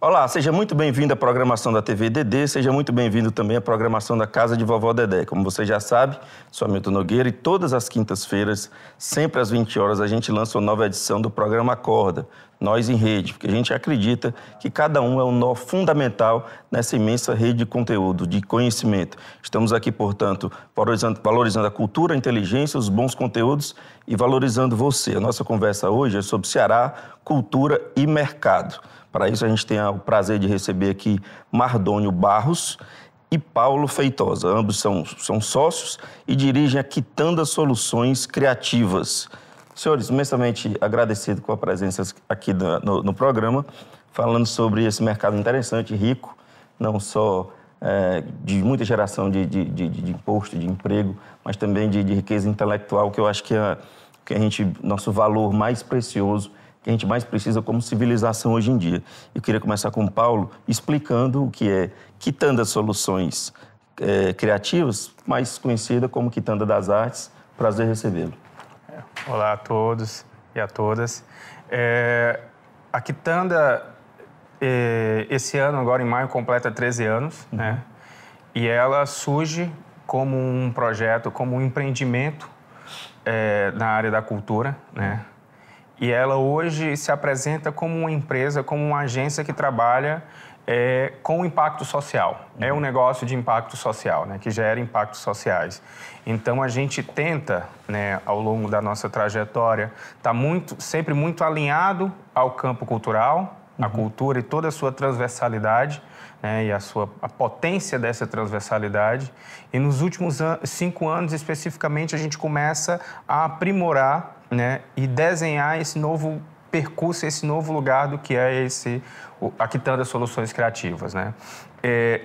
Olá, seja muito bem-vindo à programação da TV DD, seja muito bem-vindo também à programação da Casa de Vovó Dedé. Como você já sabe, sou Amilton Nogueira e todas as quintas-feiras, sempre às 20 horas, a gente lança uma nova edição do programa Acorda, Nós em Rede, porque a gente acredita que cada um é um nó fundamental nessa imensa rede de conteúdo, de conhecimento. Estamos aqui, portanto, valorizando a cultura, a inteligência, os bons conteúdos e valorizando você. A nossa conversa hoje é sobre Ceará, cultura e mercado. Para isso, a gente tem o prazer de receber aqui Mardônio Barros e Paulo Feitosa. Ambos são sócios e dirigem a Quitanda Soluções Criativas. Senhores, imensamente agradecido com a presença aqui no programa, falando sobre esse mercado interessante, rico, não só de muita geração de imposto, de emprego, mas também de riqueza intelectual, que eu acho que é nosso valor mais precioso, que a gente mais precisa como civilização hoje em dia. Eu queria começar com o Paulo explicando o que é Quitanda Soluções Criativas, mais conhecida como Quitanda das Artes. Prazer recebê-lo. Olá a todos e a todas. A Quitanda, esse ano, agora em maio, completa 13 anos, uhum, né? E ela surge como um projeto, como um empreendimento na área da cultura, né? E ela hoje se apresenta como uma empresa, como uma agência que trabalha com impacto social. Uhum. É um negócio de impacto social, né, que gera impactos sociais. Então, a gente tenta, né, ao longo da nossa trajetória, tá sempre muito alinhado ao campo cultural, uhum, à cultura e toda a sua transversalidade, né, e a potência dessa transversalidade. E nos últimos 5 anos, especificamente, a gente começa a aprimorar, né, e desenhar esse novo percurso, esse novo lugar do que é a Quitanda Soluções Criativas, né?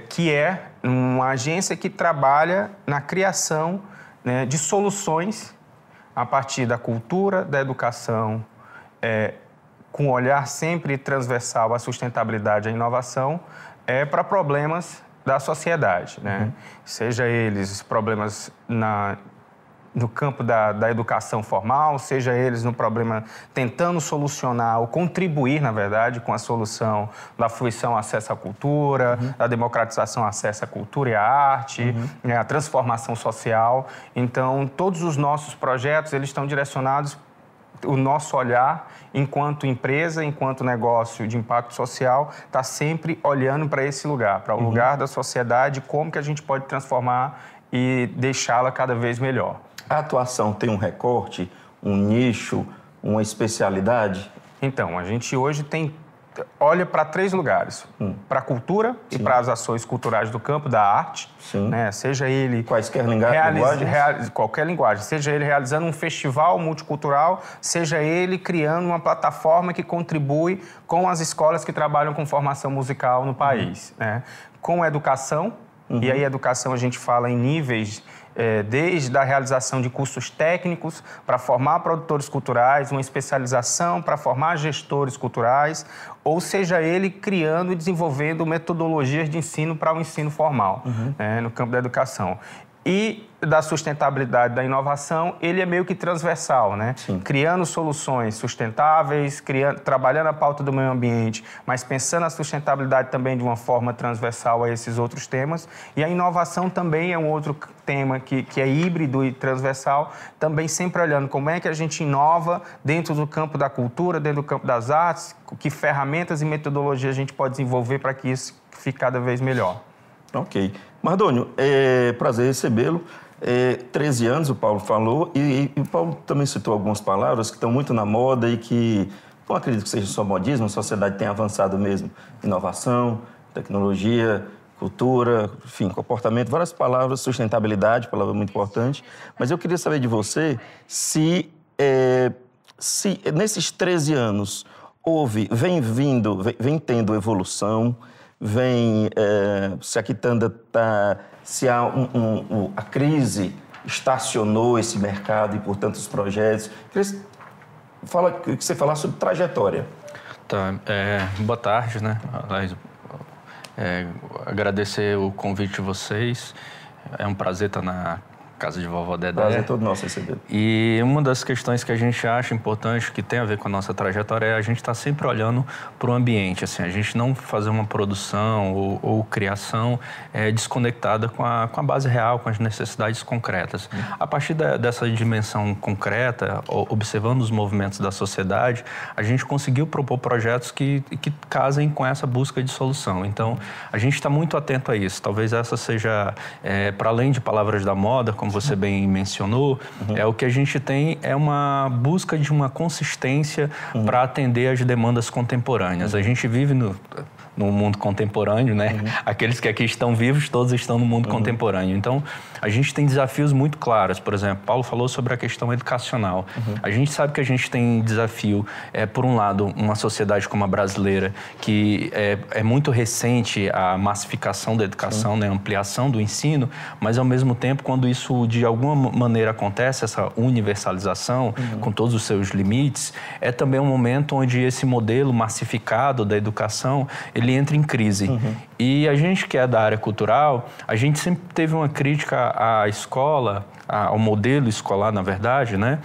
Que é uma agência que trabalha na criação, né, de soluções a partir da cultura, da educação, com um olhar sempre transversal à sustentabilidade e à inovação, para problemas da sociedade, né? Uhum. Seja eles problemas no campo da educação formal, seja eles no problema tentando solucionar ou contribuir, na verdade, com a solução da fruição, acesso à cultura, uhum, da democratização, acesso à cultura e à arte, uhum, né, a transformação social. Então, todos os nossos projetos, eles estão direcionados, o nosso olhar, enquanto empresa, enquanto negócio de impacto social, está sempre olhando para esse lugar, para o uhum lugar da sociedade, como que a gente pode transformar e deixá-la cada vez melhor. A atuação tem um recorte, um nicho, uma especialidade? Então, a gente hoje olha para 3 lugares. Para a cultura, sim, e para as ações culturais do campo, da arte, sim, né? Seja ele... Quaisquer linguagens? Qualquer linguagem. Seja ele realizando um festival multicultural, seja ele criando uma plataforma que contribui com as escolas que trabalham com formação musical no país, uhum, né? Com a educação, uhum, e aí a educação a gente fala em níveis... desde a realização de cursos técnicos para formar produtores culturais, uma especialização para formar gestores culturais, ou seja ele criando e desenvolvendo metodologias de ensino para o ensino formal, uhum, né, no campo da educação. E da sustentabilidade, da inovação, ele é meio que transversal, né? Sim. Criando soluções sustentáveis, trabalhando a pauta do meio ambiente, mas pensando a sustentabilidade também de uma forma transversal a esses outros temas. E a inovação também é um outro tema que é híbrido e transversal, também sempre olhando como é que a gente inova dentro do campo da cultura, dentro do campo das artes, que ferramentas e metodologias a gente pode desenvolver para que isso fique cada vez melhor. Ok. Mardônio, prazer recebê-lo. 13 anos, o Paulo falou, e o Paulo também citou algumas palavras que estão muito na moda e que, não acredito que seja só modismo, a sociedade tem avançado mesmo. Inovação, tecnologia, cultura, enfim, comportamento, várias palavras, sustentabilidade, palavra muito importante. Mas eu queria saber de você se nesses 13 anos vem tendo evolução, se a Quitanda está... Se há a crise estacionou esse mercado e, portanto, os projetos... Queria que você falasse sobre trajetória. Tá, boa tarde, né? Agradecer o convite de vocês. É um prazer estar na Casa de Vovó Dedé. Prazer é todo nosso receber. E uma das questões que a gente acha importante, que tem a ver com a nossa trajetória, é a gente estar sempre olhando para o ambiente. Assim, a gente não fazer uma produção ou criação desconectada com a base real, com as necessidades concretas. A partir dessa dimensão concreta, observando os movimentos da sociedade, a gente conseguiu propor projetos que casem com essa busca de solução. Então, a gente está muito atento a isso. Talvez essa seja, para além de palavras da moda, como você bem mencionou, o que a gente tem é uma busca de uma consistência para atender às demandas contemporâneas. A gente vive no mundo contemporâneo, né? Aqueles que aqui estão vivos, todos estão no mundo contemporâneo. Então, a gente tem desafios muito claros. Por exemplo, Paulo falou sobre a questão educacional. A gente sabe que a gente tem desafio, por um lado, uma sociedade como a brasileira, que é muito recente a massificação da educação, né? A ampliação do ensino, mas, ao mesmo tempo, quando isso, de alguma maneira, acontece, essa universalização, com todos os seus limites, é também um momento onde esse modelo massificado da educação, ele entra em crise. E a gente que é da área cultural, a gente sempre teve uma crítica à escola, ao modelo escolar, na verdade, né?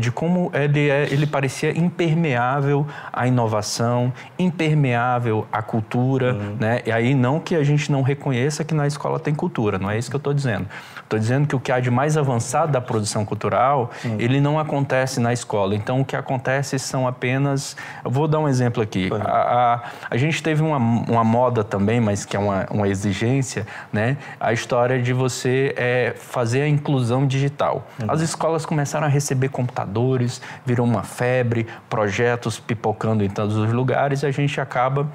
De como ele parecia impermeável à inovação, impermeável à cultura, né? E aí, não que a gente não reconheça que na escola tem cultura, não é isso que eu estou dizendo. Estou dizendo que o que há de mais avançado da produção cultural, ele não acontece na escola. Então, o que acontece são apenas... Eu vou dar um exemplo aqui. A gente teve uma moda também, mas que é uma exigência, né? A história de você fazer a inclusão digital. As escolas começaram a receber computadores, virou uma febre, projetos pipocando em todos os lugares, e a gente acaba...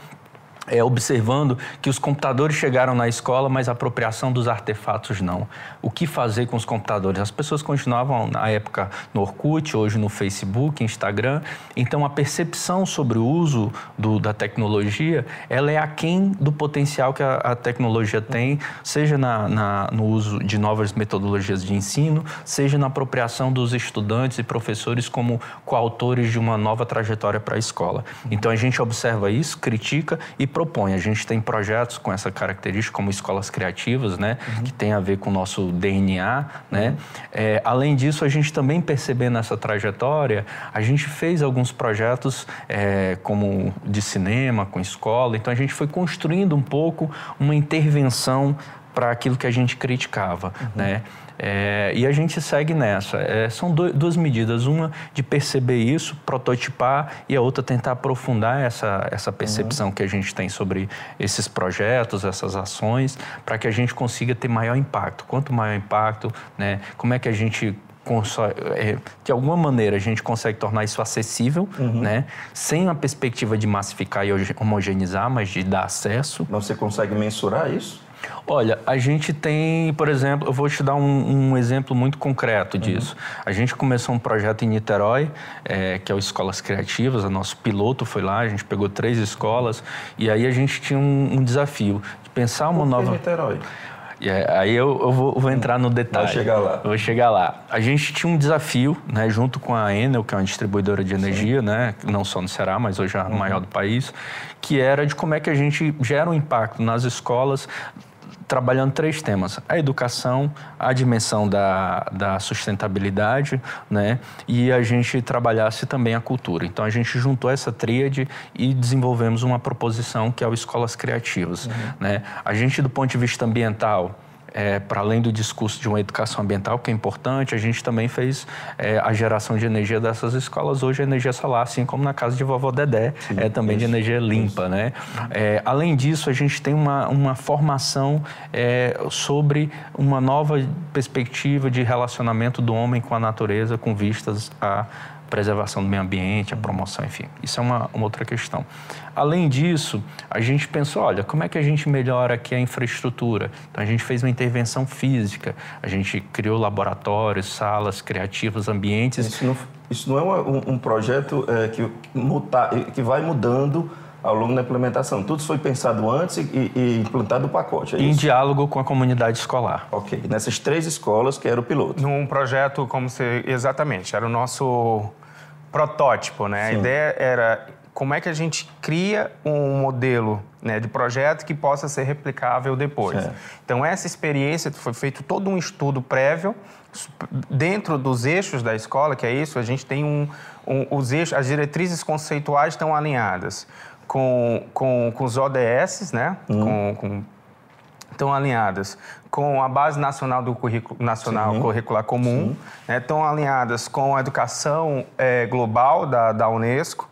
observando que os computadores chegaram na escola, mas a apropriação dos artefatos não. O que fazer com os computadores? As pessoas continuavam, na época, no Orkut, hoje no Facebook, Instagram. Então, a percepção sobre o uso da tecnologia, ela é aquém do potencial que a tecnologia tem, seja no uso de novas metodologias de ensino, seja na apropriação dos estudantes e professores como coautores de uma nova trajetória para a escola. Então, a gente observa isso, critica e propõe. A gente tem projetos com essa característica, como Escolas Criativas, né? Que tem a ver com o nosso DNA, né? Além disso, a gente também percebendo essa trajetória, a gente fez alguns projetos como de cinema, com escola. Então, a gente foi construindo um pouco uma intervenção para aquilo que a gente criticava, né? E a gente segue nessa. São duas medidas, uma de perceber isso, prototipar, e a outra tentar aprofundar essa percepção que a gente tem sobre esses projetos, essas ações, para que a gente consiga ter maior impacto. Quanto maior impacto, né? Como é que a gente... de alguma maneira a gente consegue tornar isso acessível, né? Sem a perspectiva de massificar e homogeneizar, mas de dar acesso. Mas você consegue mensurar isso? Olha, a gente tem, por exemplo, eu vou te dar um exemplo muito concreto disso. A gente começou um projeto em Niterói, que é o Escolas Criativas, o nosso piloto foi lá, a gente pegou 3 escolas, e aí a gente tinha um desafio de pensar uma nova... Por que Niterói? Aí eu vou entrar no detalhe. Vai chegar lá. Vou chegar lá. A gente tinha um desafio, né, junto com a Enel, que é uma distribuidora de energia, né, não só no Ceará, mas hoje é a maior do país, que era de como é que a gente gera um impacto nas escolas, trabalhando 3 temas: a educação, a dimensão da sustentabilidade, né? E a gente trabalhasse também a cultura. Então, a gente juntou essa tríade e desenvolvemos uma proposição que é o Escolas Criativas, né? A gente, do ponto de vista ambiental, para além do discurso de uma educação ambiental, que é importante, a gente também fez a geração de energia dessas escolas. Hoje, a energia solar, assim como na Casa de Vovó Dedé, é também de energia limpa, né? Além disso, a gente tem uma formação sobre uma nova perspectiva de relacionamento do homem com a natureza, com vistas à preservação do meio ambiente, a promoção, enfim. Isso é uma outra questão. Além disso, a gente pensou, olha, como é que a gente melhora aqui a infraestrutura? Então, a gente fez uma intervenção física, a gente criou laboratórios, salas criativas, ambientes... Isso não é um projeto que vai mudando ao longo da implementação. Tudo foi pensado antes e implantado no pacote, é isso? Em diálogo com a comunidade escolar. Ok. E nessas 3 escolas que era o piloto. Num projeto, exatamente, era o nosso protótipo, né? Sim. A ideia era como é que a gente cria um modelo, né, de projeto que possa ser replicável depois. Certo. Então, essa experiência, foi feito todo um estudo prévio dentro dos eixos da escola, que é isso, a gente tem os eixos, as diretrizes conceituais estão alinhadas com os ODS, né? Estão alinhadas com a Base Nacional do Currículo Nacional Curricular Comum, né? Estão alinhadas com a educação global da UNESCO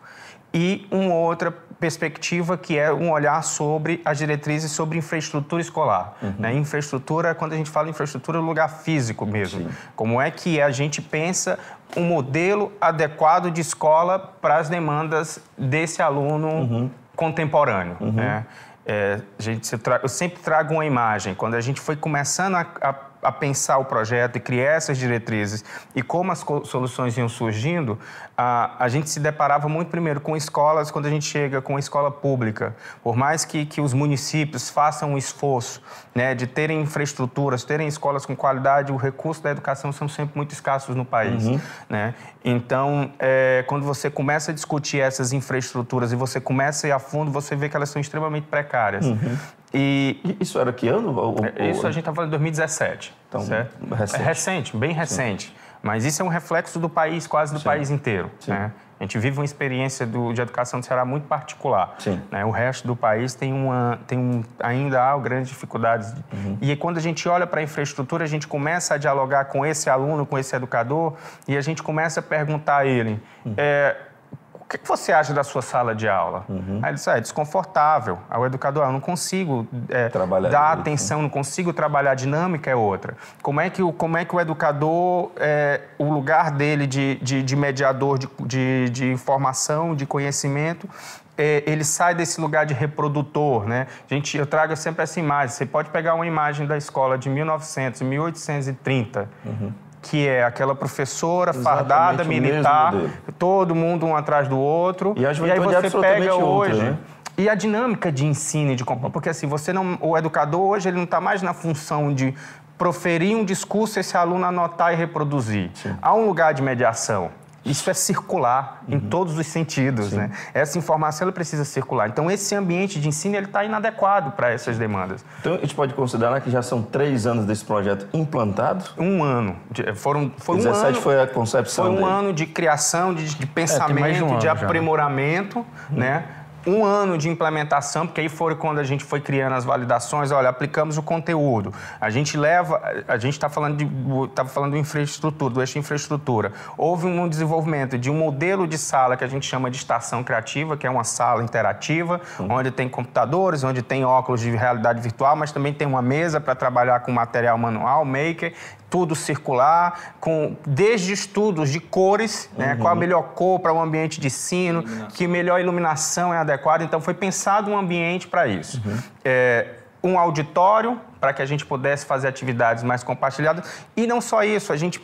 e uma outra perspectiva que é um olhar sobre as diretrizes sobre infraestrutura escolar. Né? Infraestrutura, quando a gente fala infraestrutura, é um lugar físico mesmo. Sim. Como é que a gente pensa um modelo adequado de escola para as demandas desse aluno contemporâneo, né? Eu sempre trago uma imagem. Quando a gente foi começando a pensar o projeto e criar essas diretrizes e como as soluções iam surgindo, a gente se deparava muito primeiro com escolas, quando a gente chega com a escola pública. Por mais que os municípios façam um esforço, né, de terem infraestruturas, terem escolas com qualidade, o recurso da educação são sempre muito escassos no país. Né? Então, quando você começa a discutir essas infraestruturas e você começa a ir a fundo, você vê que elas são extremamente precárias. E isso era que ano? Isso a gente estava falando em 2017. Então, certo? Recente. É recente, bem recente. Sim. Mas isso é um reflexo do país, quase do país inteiro. Né? A gente vive uma experiência de educação do Ceará muito particular. Né? O resto do país ainda há grandes dificuldades. E quando a gente olha para a infraestrutura, a gente começa a dialogar com esse aluno, com esse educador, e a gente começa a perguntar a ele... O que você acha da sua sala de aula? Aí ele disse, é desconfortável. Aí o educador, eu não consigo dar atenção, não consigo trabalhar, a dinâmica é outra. Como é que o educador, o lugar dele de mediador de informação, de conhecimento, ele sai desse lugar de reprodutor, né? Eu trago sempre essa imagem. Você pode pegar uma imagem da escola de 1900, 1830, que é aquela professora fardada, militar, todo mundo um atrás do outro. E aí você pega hoje... E a dinâmica de ensino e de... Porque assim, o educador hoje ele não está mais na função de proferir um discurso, esse aluno anotar e reproduzir. Há um lugar de mediação. Isso é circular em todos os sentidos, né? Essa informação ela precisa circular. Então, esse ambiente de ensino está inadequado para essas demandas. Então, a gente pode considerar que já são 3 anos desse projeto implantado? Um ano. Foi 17 um ano, foi a concepção dele. Foi um ano de criação, de pensamento, de aprimoramento, né? Um ano de implementação, porque aí foi quando a gente foi criando as validações, olha, aplicamos o conteúdo. A gente está falando de infraestrutura, do eixo de infraestrutura. Houve um desenvolvimento de um modelo de sala que a gente chama de estação criativa, que é uma sala interativa, onde tem computadores, onde tem óculos de realidade virtual, mas também tem uma mesa para trabalhar com material manual, maker, tudo circular, desde estudos de cores, né? Qual a melhor cor para o ambiente de ensino, que melhor iluminação é adequada. Então, foi pensado um ambiente para isso. Um auditório para que a gente pudesse fazer atividades mais compartilhadas. E não só isso, a gente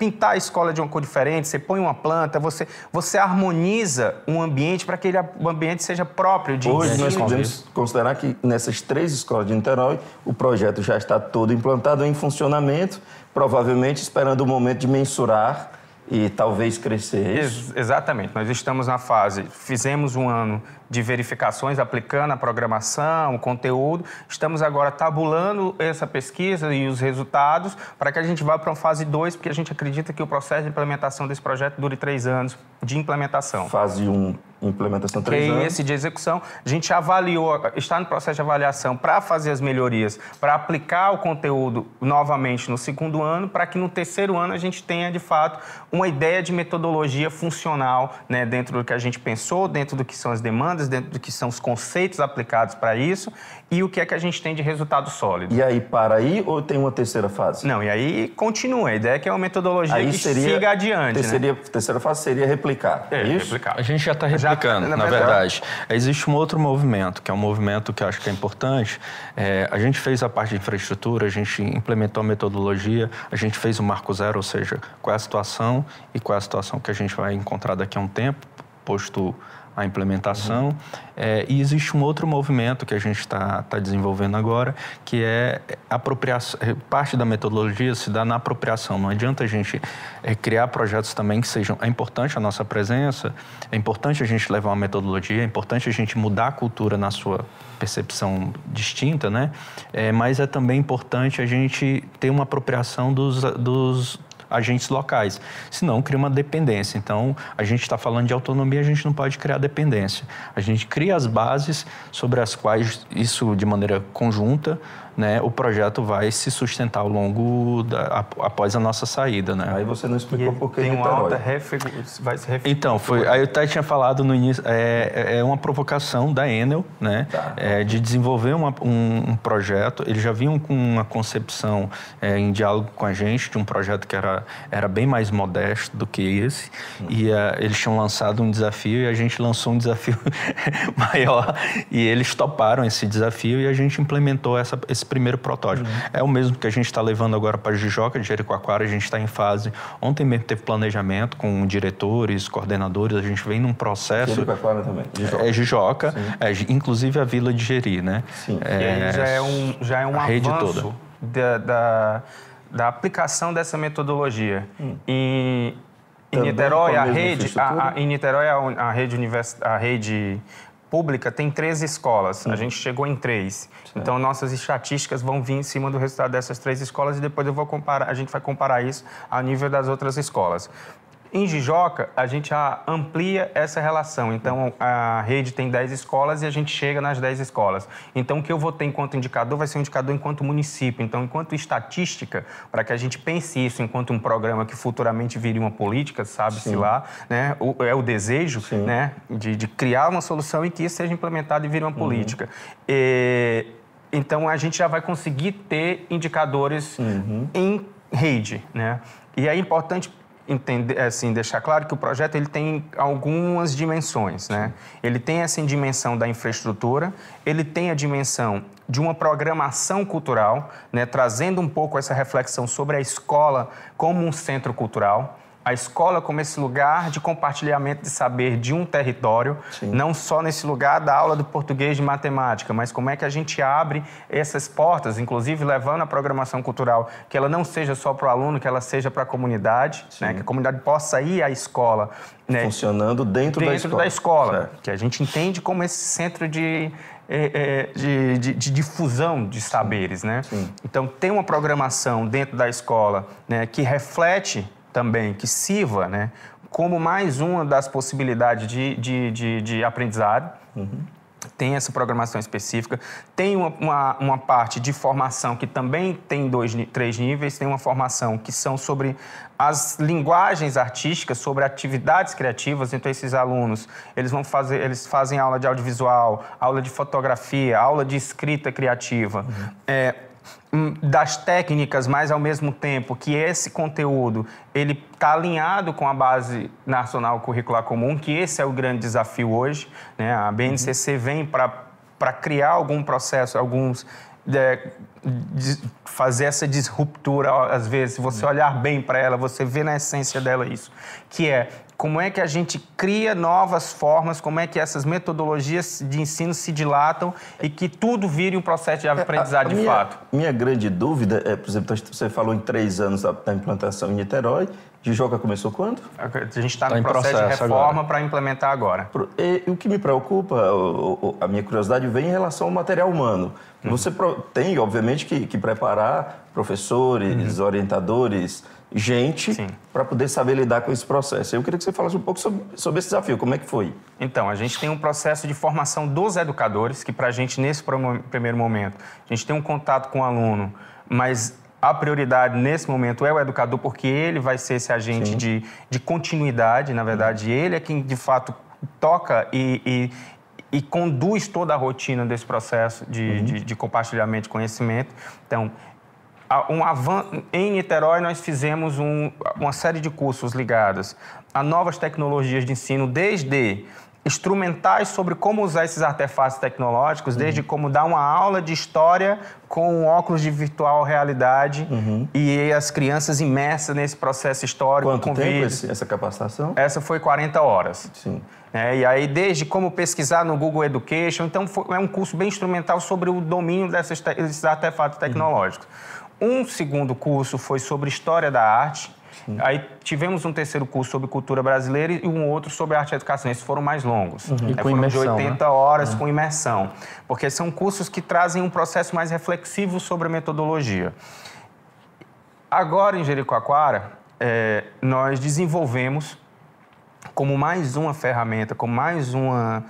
pintar a escola de uma cor diferente, você põe uma planta, você harmoniza um ambiente para que o ambiente seja próprio de ensino. Hoje nós podemos considerar que nessas 3 escolas de Niterói, o projeto já está todo implantado, em funcionamento, provavelmente esperando o momento de mensurar e talvez crescer. Exatamente. Nós estamos na fase, fizemos um ano de verificações, aplicando a programação, o conteúdo. Estamos agora tabulando essa pesquisa e os resultados para que a gente vá para uma fase 2, porque a gente acredita que o processo de implementação desse projeto dure 3 anos de implementação. Fase 1, implementação 3 anos. Esse de execução, a gente avaliou, está no processo de avaliação para fazer as melhorias, para aplicar o conteúdo novamente no 2º ano, para que no 3º ano a gente tenha, de fato, uma ideia de metodologia funcional, né, dentro do que a gente pensou, dentro do que são as demandas, dentro do que são os conceitos aplicados para isso e o que é que a gente tem de resultado sólido. E aí, para aí ou tem uma 3ª fase? Não, e aí continua. A ideia é que é uma metodologia aí que siga adiante. A terceira fase seria replicar. Replicar. A gente já está replicando, na verdade. Existe um outro movimento, que é um movimento que eu acho que é importante. A gente fez a parte de infraestrutura, a gente implementou a metodologia, a gente fez o marco zero, ou seja, qual é a situação e qual é a situação que a gente vai encontrar daqui a um tempo, proposto a implementação. Uhum. E existe um outro movimento que a gente está desenvolvendo agora, que é apropriação. Parte da metodologia se dá na apropriação. Não adianta a gente criar projetos também que sejam... É importante a nossa presença, é importante a gente levar uma metodologia, é importante a gente mudar a cultura na sua percepção distinta, né? Mas é também importante a gente ter uma apropriação dos agentes locais, senão cria uma dependência. Então, a gente está falando de autonomia, a gente não pode criar dependência. A gente cria as bases sobre as quais isso, de maneira conjunta, né, o projeto vai se sustentar ao longo, após a nossa saída. Né? Aí você não explicou por que Niterói. Então, aí eu até tinha falado no início, uma provocação da Enel, né, tá, de desenvolver um projeto. Eles já vinham com uma concepção em diálogo com a gente, de um projeto que era bem mais modesto do que esse, e eles tinham lançado um desafio e a gente lançou um desafio maior, e eles toparam esse desafio e a gente implementou esse primeiro protótipo. Uhum. É o mesmo que a gente está levando agora para Jijoca de Jericoacoara. A gente está em fase... Ontem mesmo teve planejamento com diretores, coordenadores, a gente vem num processo... Jericoacoara também? Jijoca. Jijoca, inclusive a Vila de Jeri, né? Sim. E aí já é um avanço da aplicação dessa metodologia. Em Niterói, a rede pública tem 13 escolas, a gente chegou em 3. Certo. Então, nossas estatísticas vão vir em cima do resultado dessas 3 escolas e depois a gente vai comparar isso ao nível das outras escolas. Em Jijoca, a gente amplia essa relação. Então, a rede tem 10 escolas e a gente chega nas 10 escolas. Então, o que eu vou ter enquanto indicador vai ser um indicador enquanto município. Então, enquanto estatística, para que a gente pense isso enquanto um programa que futuramente viria uma política, sabe-se lá, né? É o desejo, né? de criar uma solução e que isso seja implementado e vire uma política. Então, a gente já vai conseguir ter indicadores em rede, né? E é importante... deixar claro que o projeto ele tem algumas dimensões, né? Ele tem essa dimensão da infraestrutura, ele tem a dimensão de uma programação cultural, né? Trazendo um pouco essa reflexão sobre a escola como um centro cultural, a escola como esse lugar de compartilhamento de saber de um território, não só nesse lugar da aula do português de matemática, mas como é que a gente abre essas portas, inclusive levando a programação cultural, que ela não seja só para o aluno, que ela seja para a comunidade, né? Que a comunidade possa ir à escola. Né? Funcionando dentro da escola. Certo. Que a gente entende como esse centro de difusão de saberes. Né? Então, tem uma programação dentro da escola, né, que reflete também, que sirva, né, como mais uma das possibilidades de aprendizado. Tem essa programação específica, tem uma parte de formação que também tem 3 níveis, tem uma formação que são sobre as linguagens artísticas, sobre atividades criativas. Então, esses alunos, eles fazem aula de audiovisual, aula de fotografia, aula de escrita criativa, das técnicas, mas ao mesmo tempo que esse conteúdo ele está alinhado com a base nacional curricular comum, que esse é o grande desafio hoje, né? A BNCC vem para criar algum processo, fazer essa disruptura. Às vezes, se você olhar bem para ela, você vê na essência dela isso, que é como é que a gente cria novas formas, como é que essas metodologias de ensino se dilatam e que tudo vire um processo de aprendizado de fato. Minha grande dúvida é, por exemplo, você falou em 3 anos da implantação em Niterói. Jijoca começou quando? A gente está no processo de reforma para implementar agora. E o que me preocupa, a minha curiosidade vem em relação ao material humano. Você tem, obviamente, que preparar professores, orientadores, gente, para poder saber lidar com esse processo. Eu queria que você falasse um pouco sobre esse desafio, como é que foi? Então, a gente tem um processo de formação dos educadores, que para a gente, nesse primeiro momento, a gente tem um contato com o aluno, mas... a prioridade nesse momento é o educador, porque ele vai ser esse agente de continuidade, na verdade. Ele é quem, de fato, toca e conduz toda a rotina desse processo de compartilhamento de conhecimento. Então, em Niterói, nós fizemos uma série de cursos ligados a novas tecnologias de ensino, desde instrumentais sobre como usar esses artefatos tecnológicos, desde como dar uma aula de história com óculos de virtual realidade e as crianças imersas nesse processo histórico. Quanto tempo essa capacitação? Essa foi 40 horas. Sim. É, e aí, desde como pesquisar no Google Education, então é um curso bem instrumental sobre o domínio desses artefatos tecnológicos. Um segundo curso foi sobre história da arte. Sim. Aí tivemos um terceiro curso sobre cultura brasileira e um outro sobre arte e educação. Esses foram mais longos. Aí foram imersão, de 80 horas com imersão. Porque são cursos que trazem um processo mais reflexivo sobre a metodologia. Agora, em Jericoacoara, nós desenvolvemos como mais uma ferramenta, como mais uma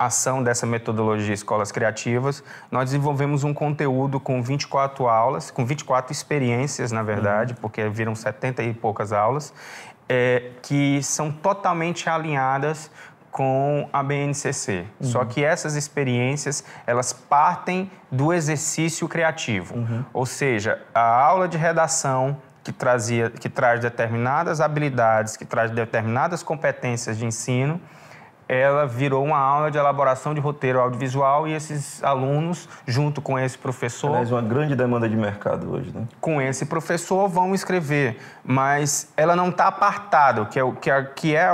ação dessa metodologia Escolas Criativas, nós desenvolvemos um conteúdo com 24 aulas, com 24 experiências, na verdade, porque viram 70 e poucas aulas, que são totalmente alinhadas com a BNCC. Só que essas experiências, elas partem do exercício criativo. Ou seja, a aula de redação, que traz determinadas habilidades, que traz determinadas competências de ensino, ela virou uma aula de elaboração de roteiro audiovisual e esses alunos, junto com esse professor... Aliás, uma grande demanda de mercado hoje, né? Com esse professor vão escrever, mas ela não está apartada, que é o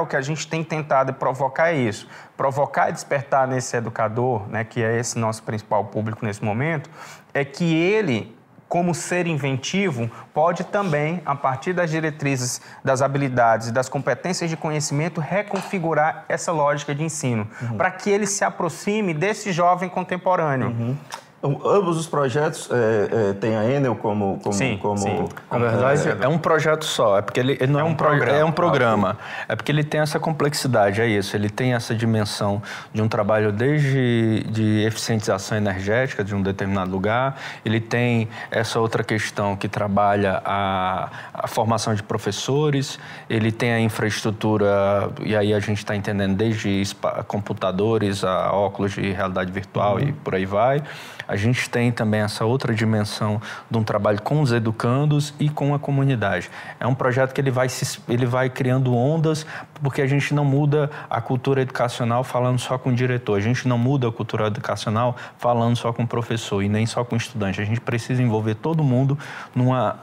que a gente tem tentado provocar isso. Provocar e despertar nesse educador, né, que é esse nosso principal público nesse momento, é que ele... como ser inventivo, pode também, a partir das diretrizes, das habilidades e das competências de conhecimento, reconfigurar essa lógica de ensino, para que ele se aproxime desse jovem contemporâneo. Ambos os projetos têm a Enel como... Na verdade, é um projeto só, é porque ele não é um programa. É porque ele tem essa complexidade, é isso. Ele tem essa dimensão de um trabalho desde de eficientização energética de um determinado lugar, ele tem essa outra questão que trabalha a formação de professores, ele tem a infraestrutura, e aí a gente está entendendo desde computadores a óculos de realidade virtual e por aí vai. A gente tem também essa outra dimensão de um trabalho com os educandos e com a comunidade. É um projeto que ele vai criando ondas, porque a gente não muda a cultura educacional falando só com o diretor, a gente não muda a cultura educacional falando só com o professor e nem só com o estudante. A gente precisa envolver todo mundo numa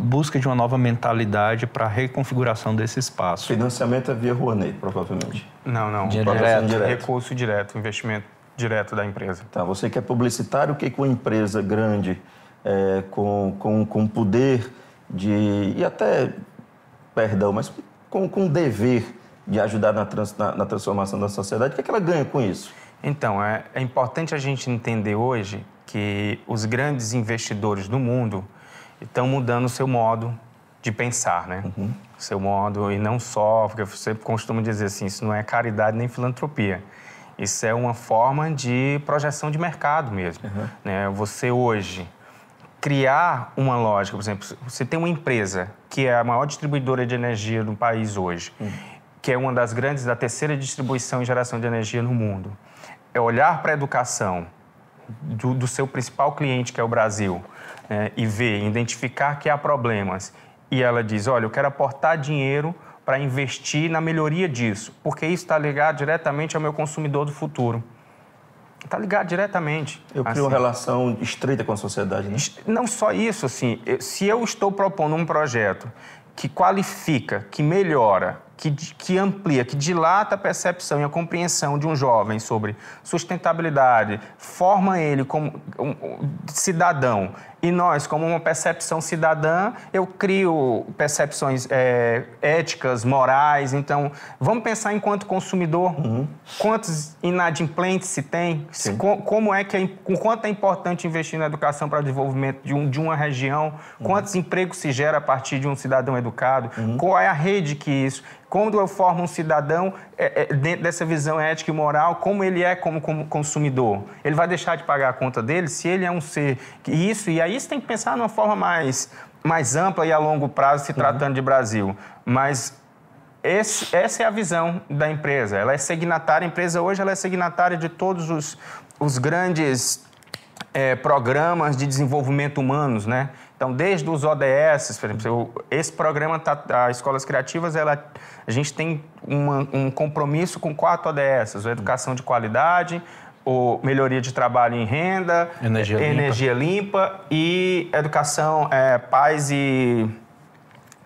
busca de uma nova mentalidade para a reconfiguração desse espaço. Financiamento é via Rouanet, provavelmente. Não. Recurso direto, investimento direto da empresa. Tá, você que é publicitário, o que uma empresa grande com poder de... e até, perdão, mas com dever de ajudar na transformação da sociedade, o que ela ganha com isso? Então, é importante a gente entender hoje que os grandes investidores do mundo estão mudando o seu modo de pensar, né? Seu modo, e não só, porque você costuma dizer assim, isso não é caridade nem filantropia. Isso é uma forma de projeção de mercado mesmo. Né? Você hoje criar uma lógica, por exemplo, você tem uma empresa que é a maior distribuidora de energia do país hoje, que é uma das grandes da terceira distribuição e geração de energia no mundo. É olhar para a educação do seu principal cliente, que é o Brasil, né? E ver, identificar que há problemas. E ela diz, olha, eu quero aportar dinheiro para investir na melhoria disso, porque isso está ligado diretamente ao meu consumidor do futuro. Está ligado diretamente. Eu crio uma relação estreita com a sociedade, né? Não só isso, assim, se eu estou propondo um projeto que qualifica, que melhora, que amplia, que dilata a percepção e a compreensão de um jovem sobre sustentabilidade, forma ele como um cidadão e nós como uma percepção cidadã, eu crio percepções éticas, morais. Então, vamos pensar enquanto consumidor, quantos inadimplentes se tem, quanto é importante investir na educação para o desenvolvimento de uma região, quantos empregos se gera a partir de um cidadão educado, qual é a rede que isso... Quando eu formo um cidadão, dentro dessa visão ética e moral, como ele é como consumidor? Ele vai deixar de pagar a conta dele se ele é um ser... E aí você tem que pensar numa forma mais ampla e a longo prazo, se tratando de Brasil. Mas essa é a visão da empresa. Ela é signatária, a empresa hoje ela é signatária de todos os grandes programas de desenvolvimento humanos, né? Então, desde os ODS, por exemplo, esse programa, a Escolas Criativas, a gente tem um compromisso com 4 ODS, a educação de qualidade, melhoria de trabalho em renda, energia limpa e educação, paz e...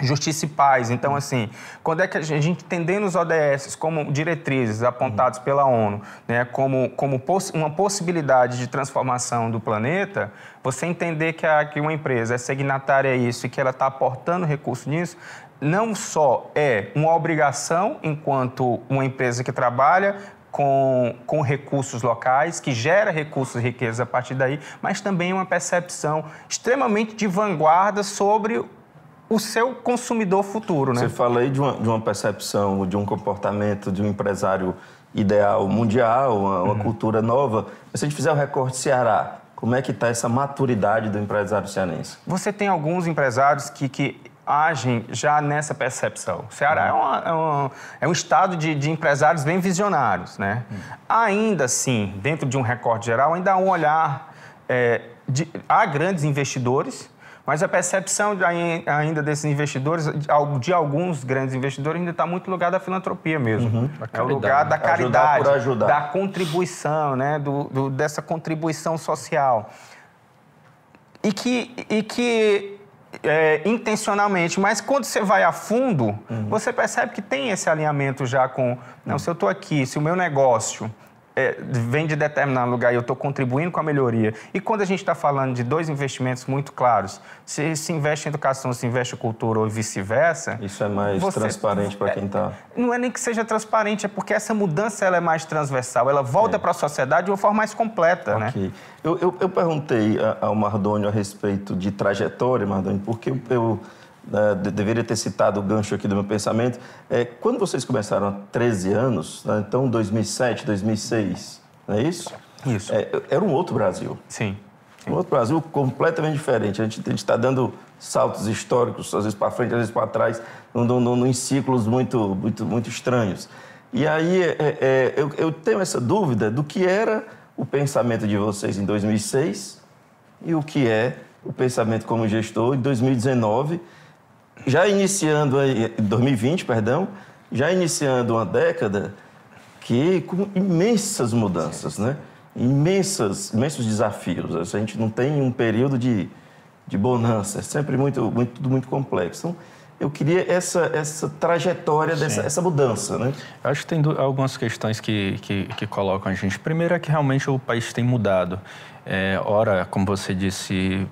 justiça e paz. Então, assim, quando é que a gente, entendendo os ODS como diretrizes apontados pela ONU, né, como uma possibilidade de transformação do planeta, você entender que uma empresa é signatária a isso e que ela está aportando recurso nisso, não só é uma obrigação enquanto uma empresa que trabalha com recursos locais, que gera recursos e riquezas a partir daí, mas também uma percepção extremamente de vanguarda sobre o seu consumidor futuro, né? Você fala aí de uma percepção, de um comportamento de um empresário ideal mundial, uma cultura nova. Mas se a gente fizer o recorte Ceará, como é que está essa maturidade do empresário cearense? Você tem alguns empresários que agem já nessa percepção. O Ceará é um estado de empresários bem visionários, né? Ainda assim, dentro de um recorte geral, ainda há um olhar... há grandes investidores... Mas a percepção ainda desses investidores, de alguns grandes investidores, ainda está muito no lugar da filantropia mesmo. É o lugar da caridade, ajudar, da contribuição, né? dessa contribuição social. E que intencionalmente, mas quando você vai a fundo, você percebe que tem esse alinhamento já com... Não, se eu estou aqui, se o meu negócio... vem de determinado lugar e eu estou contribuindo com a melhoria. E quando a gente está falando de 2 investimentos muito claros, se investe em educação, se investe em cultura ou vice-versa... Isso é mais transparente para quem está... Não é nem que seja transparente, é porque essa mudança ela é mais transversal, ela volta para a sociedade de uma forma mais completa, né? Eu perguntei ao Mardônio a respeito de trajetória, Mardônio, porque eu... deveria ter citado o gancho aqui do meu pensamento. Quando vocês começaram há 13 anos, né, então 2007, 2006, não é isso? Isso. Era um outro Brasil. Sim. Um outro Brasil completamente diferente. A gente está dando saltos históricos, às vezes para frente, às vezes para trás, em ciclos muito estranhos. E aí eu tenho essa dúvida do que era o pensamento de vocês em 2006 e o que é o pensamento como gestor em 2019... Já iniciando, 2020, perdão, já iniciando uma década que com imensas mudanças, né? Imensos desafios. A gente não tem um período de bonança, é sempre tudo muito complexo. Então, eu queria essa trajetória, essa mudança, né? Eu acho que tem algumas questões que colocam a gente. Primeiro é que realmente o país tem mudado. Ora, como você disse...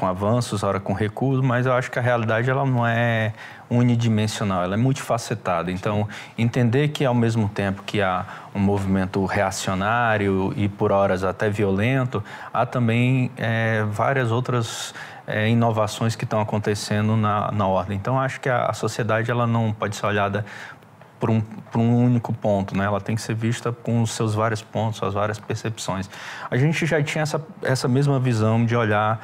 com avanços, ora com recursos, mas eu acho que a realidade ela não é unidimensional, ela é multifacetada. Então, entender que ao mesmo tempo que há um movimento reacionário e por horas até violento, há também várias outras inovações que estão acontecendo na ordem. Então, acho que a sociedade ela não pode ser olhada por um único ponto, né? Ela tem que ser vista com os seus vários pontos, suas várias percepções. A gente já tinha essa mesma visão de olhar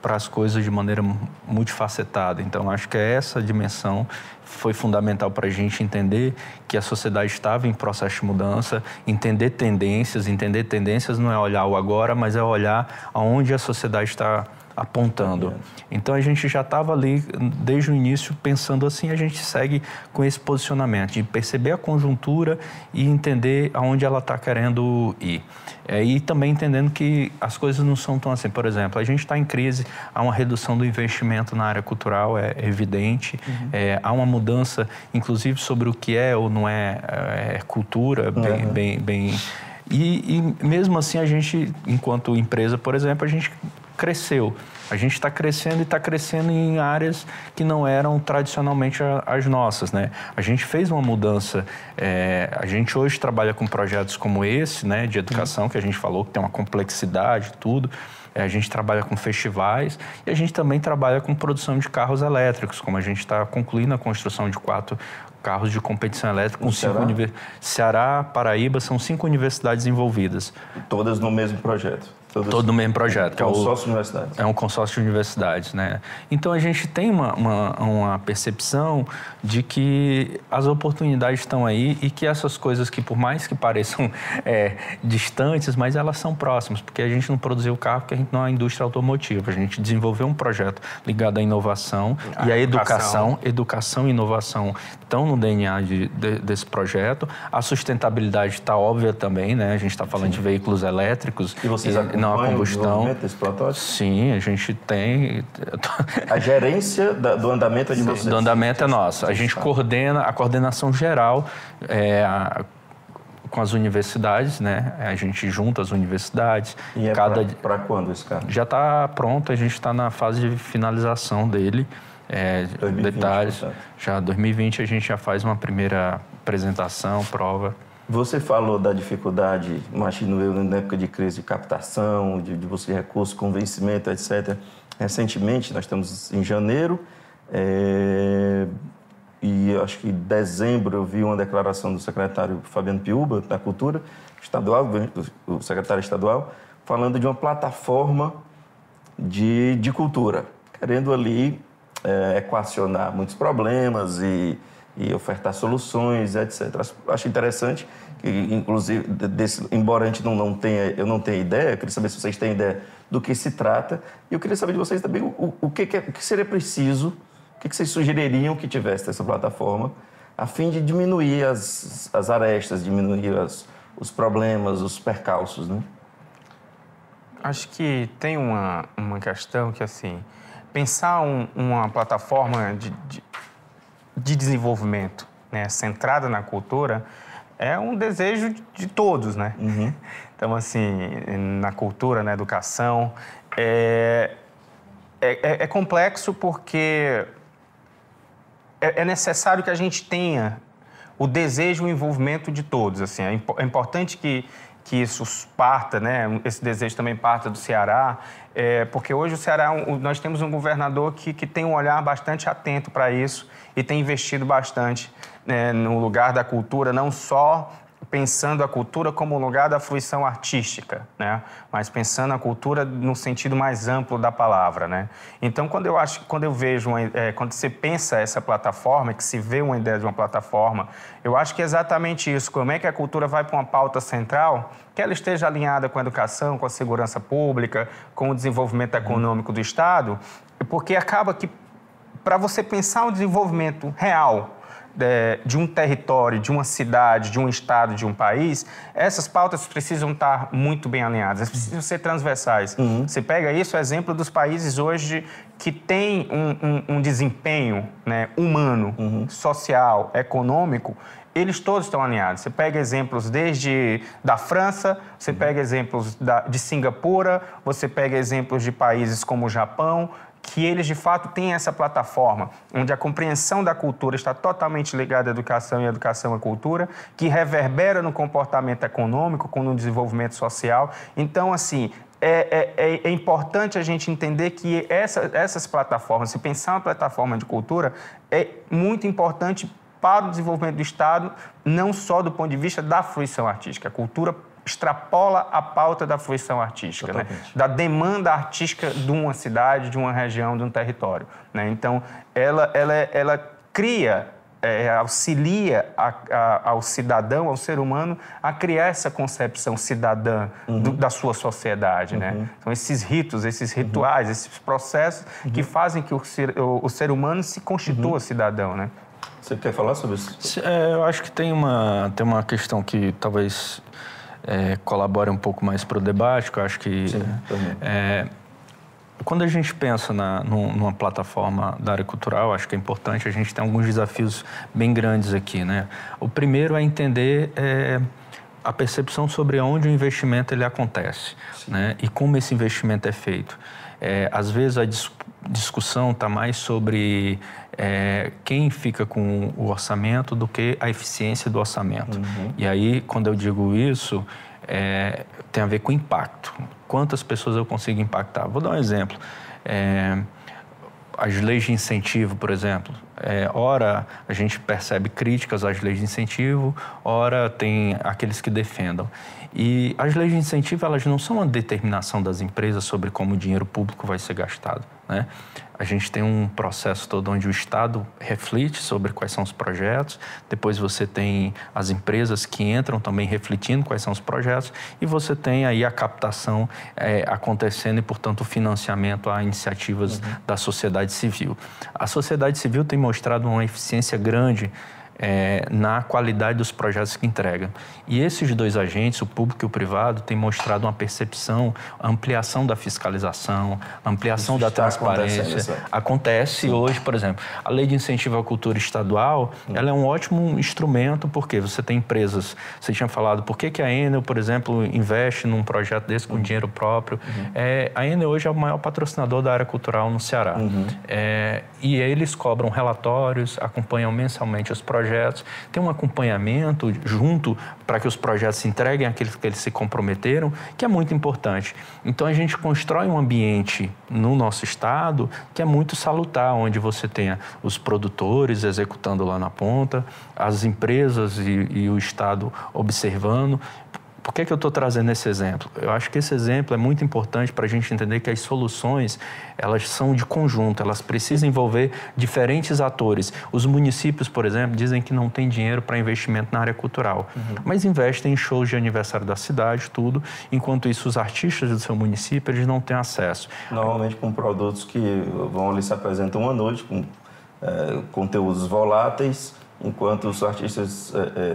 para as coisas de maneira multifacetada. Então, acho que essa dimensão foi fundamental para a gente entender que a sociedade estava em processo de mudança, entender tendências. Entender tendências não é olhar o agora, mas é olhar aonde a sociedade está apontando. Então, a gente já estava ali, desde o início, pensando assim, a gente segue com esse posicionamento, de perceber a conjuntura e entender aonde ela está querendo ir. E também entendendo que as coisas não são tão assim. Por exemplo, a gente está em crise, há uma redução do investimento na área cultural, é evidente. Há uma mudança, inclusive, sobre o que é ou não é cultura, E mesmo assim, a gente, enquanto empresa, por exemplo, a gente... cresceu. A gente está crescendo e está crescendo em áreas que não eram tradicionalmente as nossas, né? A gente fez uma mudança. A gente hoje trabalha com projetos como esse, né? De educação, que a gente falou que tem uma complexidade, tudo. A gente trabalha com festivais e a gente também trabalha com produção de carros elétricos, como a gente está concluindo a construção de 4 carros de competição elétrica com 5 universidades. Ceará, Paraíba, são 5 universidades envolvidas. Todas no mesmo projeto. Todo no mesmo projeto. Que é o consórcio de universidades. É um consórcio de universidades, né? Então, a gente tem uma percepção de que as oportunidades estão aí e que essas coisas que, por mais que pareçam distantes, mas elas são próximas, porque a gente não produziu o carro porque a gente não é indústria automotiva. A gente desenvolveu um projeto ligado à inovação e à educação. Educação e inovação estão no DNA desse projeto. A sustentabilidade está óbvia também, né? A gente está falando de veículos elétricos. E vocês não a combustão. Desse protótipo? Sim, a gente tem... A gerência do andamento é de vocês? Do andamento é nossa. A gente coordena, a coordenação geral com as universidades, né? A gente junta as universidades. E é para quando esse carro? Já está pronto, a gente está na fase de finalização dele. 2020, detalhes. Já 2020 a gente já faz uma primeira apresentação, prova. Você falou da dificuldade, imagino eu, na época de crise de captação, de busca de recursos, convencimento, etc. Recentemente, nós estamos em janeiro, e acho que em dezembro eu vi uma declaração do secretário Fabiano Piúba, da Cultura Estadual, o secretário estadual, falando de uma plataforma de cultura, querendo ali equacionar muitos problemas e ofertar soluções, etc. Acho interessante que, inclusive, embora a gente eu não tenha ideia, eu queria saber se vocês têm ideia do que se trata. E eu queria saber de vocês também o que seria preciso, o que vocês sugeririam que tivesse essa plataforma, a fim de diminuir as arestas, diminuir os problemas, os percalços, né? Acho que tem uma questão que, assim, pensar uma plataforma de desenvolvimento, né, centrada na cultura, é um desejo de todos, né? Uhum. Então, assim, na cultura, na educação, é complexo porque é necessário que a gente tenha o desejo e o envolvimento de todos, assim. É importante que isso parta, né? Esse desejo também parta do Ceará, porque hoje o Ceará, nós temos um governador que tem um olhar bastante atento para isso e tem investido bastante, né, no lugar da cultura, não só pensando a cultura como lugar da fruição artística, né, mas pensando a cultura no sentido mais amplo da palavra, né? Então, quando você pensa essa plataforma, que se vê uma ideia de uma plataforma, eu acho que é exatamente isso. Como é que a cultura vai para uma pauta central, que ela esteja alinhada com a educação, com a segurança pública, com o desenvolvimento econômico do Estado, porque acaba que, para você pensar um desenvolvimento real de um território, de uma cidade, de um estado, de um país, essas pautas precisam estar muito bem alinhadas, precisam ser transversais. Uhum. Você pega isso, o exemplo dos países hoje que têm um desempenho, né, humano, uhum, social, econômico, eles todos estão alinhados. Você pega exemplos desde da França, você pega exemplos de Singapura, você pega exemplos de países como o Japão, que eles, de fato, têm essa plataforma, onde a compreensão da cultura está totalmente ligada à educação e a educação à cultura, que reverbera no comportamento econômico, no desenvolvimento social. Então, assim, é importante a gente entender que essas plataformas, se pensar uma plataforma de cultura, é muito importante para o desenvolvimento do Estado, não só do ponto de vista da fruição artística. A cultura extrapola a pauta da fruição artística, né? Da demanda artística de uma cidade, de uma região, de um território, né? Então, ela cria, auxilia ao cidadão, ao ser humano, a criar essa concepção cidadã, uhum, da sua sociedade, uhum, né? São esses ritos, esses rituais, uhum, esses processos, uhum, que fazem que o ser humano se constitua, uhum, cidadão, né? Você quer falar sobre isso? Eu acho que tem uma questão que talvez colabora um pouco mais para o debate, que eu acho que... Sim, quando a gente pensa numa plataforma da área cultural, acho que é importante, a gente tem alguns desafios bem grandes aqui, né? O primeiro é entender a percepção sobre onde o investimento ele acontece, né? E como esse investimento é feito. Às vezes a discussão está mais sobre quem fica com o orçamento do que a eficiência do orçamento. Uhum. E aí, quando eu digo isso, tem a ver com impacto. Quantas pessoas eu consigo impactar? Vou dar um exemplo. As leis de incentivo, por exemplo, Ora, a gente percebe críticas às leis de incentivo, ora tem aqueles que defendam. E as leis de incentivo, elas não são uma determinação das empresas sobre como o dinheiro público vai ser gastado, né? A gente tem um processo todo onde o Estado reflete sobre quais são os projetos, depois você tem as empresas que entram também refletindo quais são os projetos e você tem aí a captação acontecendo e, portanto, o financiamento a iniciativas da sociedade civil. A sociedade civil tem mostrado uma eficiência grande na qualidade dos projetos que entrega. E esses dois agentes, o público e o privado, têm mostrado uma percepção, ampliação da fiscalização, ampliação da transparência. Acontece hoje, por exemplo, a Lei de Incentivo à Cultura Estadual, ela é um ótimo instrumento, porque você tem empresas, você tinha falado, por que a Enel, por exemplo, investe num projeto desse com dinheiro próprio? A Enel hoje é o maior patrocinador da área cultural no Ceará. E eles cobram relatórios, acompanham mensalmente os projetos, tem um acompanhamento junto para que os projetos se entreguem àqueles que eles se comprometeram, que é muito importante. Então, a gente constrói um ambiente no nosso estado que é muito salutar, onde você tenha os produtores executando lá na ponta, as empresas e o estado observando. Por que eu estou trazendo esse exemplo? Eu acho que esse exemplo é muito importante para a gente entender que as soluções, elas são de conjunto, elas precisam envolver diferentes atores. Os municípios, por exemplo, dizem que não tem dinheiro para investimento na área cultural, mas investem em shows de aniversário da cidade, tudo, enquanto isso os artistas do seu município, eles não têm acesso. Normalmente com produtos que vão ali se apresentam à noite, com conteúdos voláteis, enquanto os artistas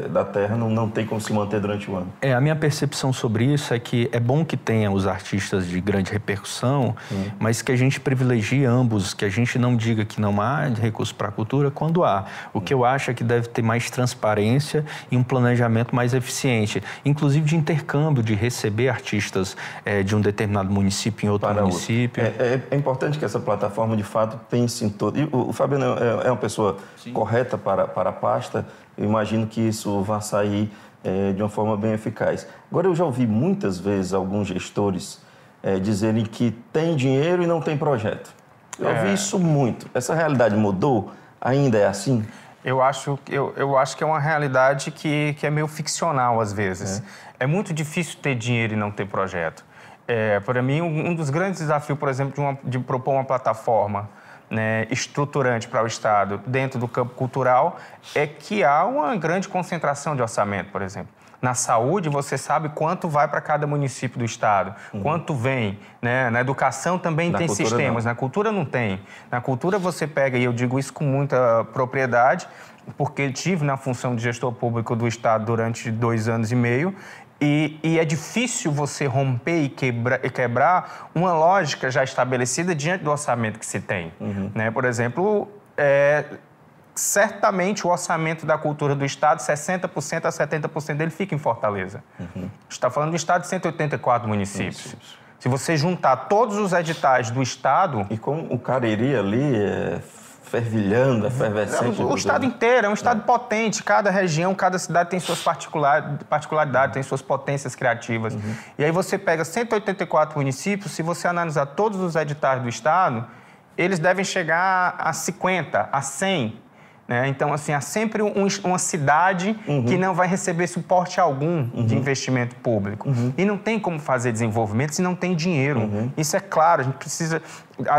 da terra não tem como se manter durante o ano. A minha percepção sobre isso é que é bom que tenha os artistas de grande repercussão, mas que a gente privilegie ambos, que a gente não diga que não há recurso para a cultura quando há. O que eu acho é que deve ter mais transparência e um planejamento mais eficiente, inclusive de intercâmbio, de receber artistas de um determinado município em outro município. É importante que essa plataforma, de fato, pense em todo. E o Fabiano é uma pessoa correta para pasta, eu imagino que isso vai sair de uma forma bem eficaz. Agora, eu já ouvi muitas vezes alguns gestores dizerem que tem dinheiro e não tem projeto. Eu ouvi isso muito. Essa realidade mudou? Ainda é assim? Eu acho que é uma realidade que é meio ficcional, às vezes. É muito difícil ter dinheiro e não ter projeto. Para mim, um dos grandes desafios, por exemplo, de propor uma plataforma estruturante para o Estado dentro do campo cultural é que há uma grande concentração de orçamento, por exemplo. Na saúde, você sabe quanto vai para cada município do Estado, quanto vem. Na educação também tem sistemas, na cultura não tem. Na cultura você pega, e eu digo isso com muita propriedade, porque tive na função de gestor público do Estado durante 2 anos e meio, e é difícil você romper e quebrar uma lógica já estabelecida diante do orçamento que se tem. Por exemplo, certamente o orçamento da cultura do Estado, 60% a 70% dele fica em Fortaleza. A gente está falando do Estado de 184 municípios. Se você juntar todos os editais do Estado... E com o Cariri ali... fervilhando, efervescente. O estado inteiro é um estado potente. Cada região, cada cidade tem suas particularidades, tem suas potências criativas. E aí você pega 184 municípios, se você analisar todos os editais do estado, eles devem chegar a 50, a 100. Então, assim, há sempre uma cidade que não vai receber suporte algum de investimento público. E não tem como fazer desenvolvimento se não tem dinheiro. Isso é claro, a gente precisa...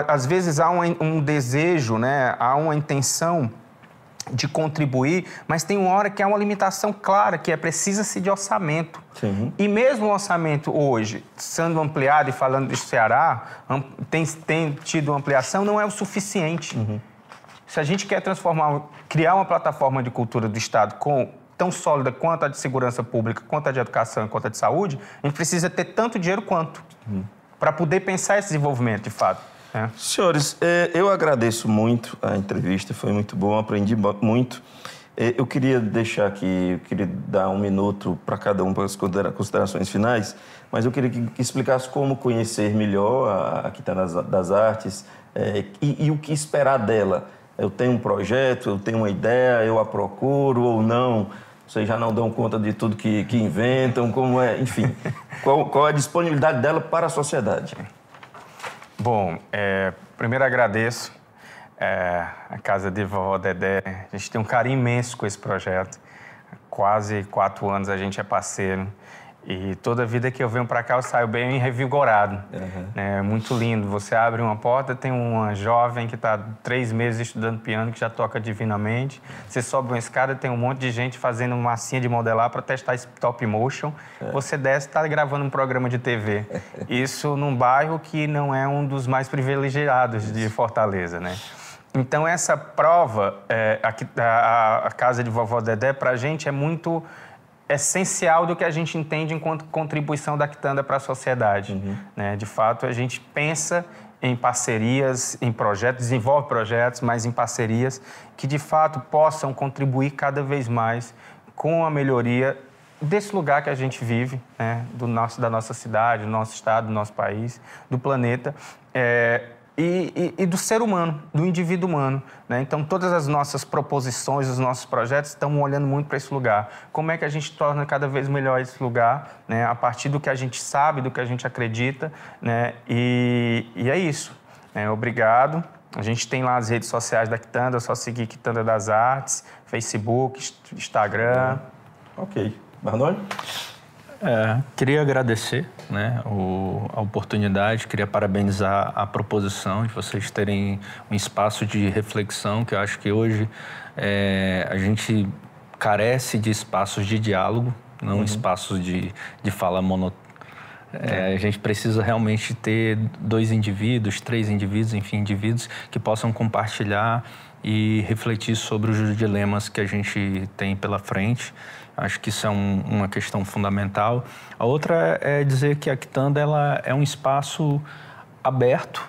Às vezes há um desejo, há uma intenção de contribuir, mas tem uma hora que há uma limitação clara, que é precisa-se de orçamento. E mesmo o orçamento hoje, sendo ampliado e falando do Ceará, tem tido ampliação, não é o suficiente. Se a gente quer criar uma plataforma de cultura do Estado tão sólida quanto a de segurança pública, quanto a de educação e quanto a de saúde, a gente precisa ter tanto dinheiro quanto para poder pensar esse desenvolvimento, de fato. Senhores, eu agradeço muito a entrevista, foi muito bom, aprendi muito. Eu queria deixar aqui, eu queria dar um minuto para cada um para as considerações finais, mas eu queria que explicasse como conhecer melhor a Quitanda das Artes e o que esperar dela. Eu tenho um projeto, eu tenho uma ideia, eu a procuro ou não? Vocês já não dão conta de tudo que inventam? Como é? Enfim, qual é a disponibilidade dela para a sociedade? Bom, primeiro agradeço a Casa de Vovó Dedé. A gente tem um carinho imenso com esse projeto. Quase 4 anos a gente é parceiro. E toda vida que eu venho para cá, eu saio bem revigorado. Uhum. É muito lindo. Você abre uma porta, tem uma jovem que está 3 meses estudando piano, que já toca divinamente. Você sobe uma escada, tem um monte de gente fazendo massinha de modelar para testar stop motion. É. Você desce e está gravando um programa de TV. Isso num bairro que não é um dos mais privilegiados de Fortaleza, né? Então, essa prova, a Casa de Vovó Dedé, para a gente é muito essencial do que a gente entende enquanto contribuição da Quitanda para a sociedade. Uhum. Né? De fato, a gente pensa em parcerias, em projetos, desenvolve projetos, mas em parcerias que, de fato, possam contribuir cada vez mais com a melhoria desse lugar que a gente vive, né? Da nossa cidade, do nosso estado, do nosso país, do planeta. E do ser humano, do indivíduo humano, né? Então, todas as nossas proposições, os nossos projetos estão olhando muito para esse lugar. Como é que a gente torna cada vez melhor esse lugar, né? A partir do que a gente sabe, do que a gente acredita, né? E é isso, né? Obrigado. A gente tem lá as redes sociais da Quitanda, é só seguir Quitanda das Artes, Facebook, Instagram. Ok. Mardônio? Queria agradecer, né, a oportunidade, queria parabenizar a proposição de vocês terem um espaço de reflexão, que eu acho que hoje a gente carece de espaços de diálogo, não espaços de fala monotônica. A gente precisa realmente ter 2 indivíduos, 3 indivíduos, enfim, indivíduos que possam compartilhar e refletir sobre os dilemas que a gente tem pela frente. Acho que isso é uma questão fundamental. A outra é dizer que a Quitanda ela é um espaço aberto,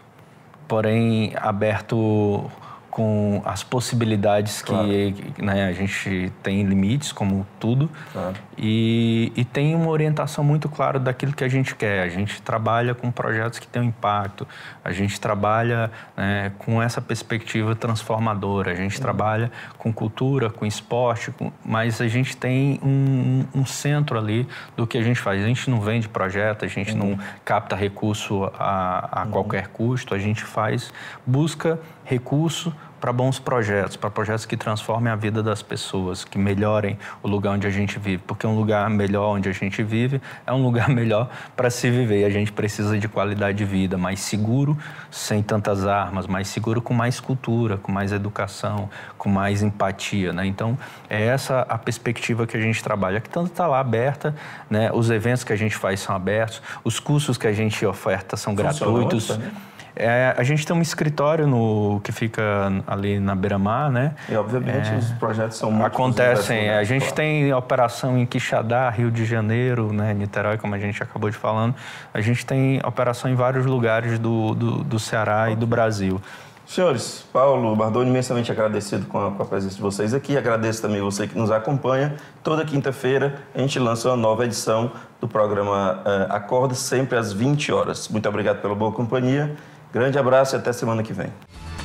porém aberto com as possibilidades claro. Que, né, a gente tem limites, como tudo, claro. E tem uma orientação muito clara daquilo que a gente quer. A gente trabalha com projetos que têm um impacto, a gente trabalha com essa perspectiva transformadora, a gente trabalha com cultura, com esporte, mas a gente tem um centro ali do que a gente faz. A gente não vende projeto, a gente não capta recurso a qualquer custo, a gente busca recurso para bons projetos, para projetos que transformem a vida das pessoas, que melhorem o lugar onde a gente vive, porque um lugar melhor onde a gente vive é um lugar melhor para se viver. A gente precisa de qualidade de vida, mais seguro, sem tantas armas, mais seguro com mais cultura, com mais educação, com mais empatia, né? Então, é essa a perspectiva que a gente trabalha, que tanto está lá aberta, né? Os eventos que a gente faz são abertos, os cursos que a gente oferta são gratuitos. Outra, né? A gente tem um escritório que fica ali na beira-mar, né? E, obviamente, os projetos são muito... Acontecem. A gente tem operação em Quixadá, Rio de Janeiro, né? Niterói, como a gente acabou de falando. A gente tem operação em vários lugares do Ceará e do Brasil. Senhores, Paulo, Mardônio, imensamente agradecido com a presença de vocês aqui. Agradeço também você que nos acompanha. Toda quinta-feira a gente lança uma nova edição do programa Acorda, sempre às 20 horas. Muito obrigado pela boa companhia. Grande abraço e até semana que vem.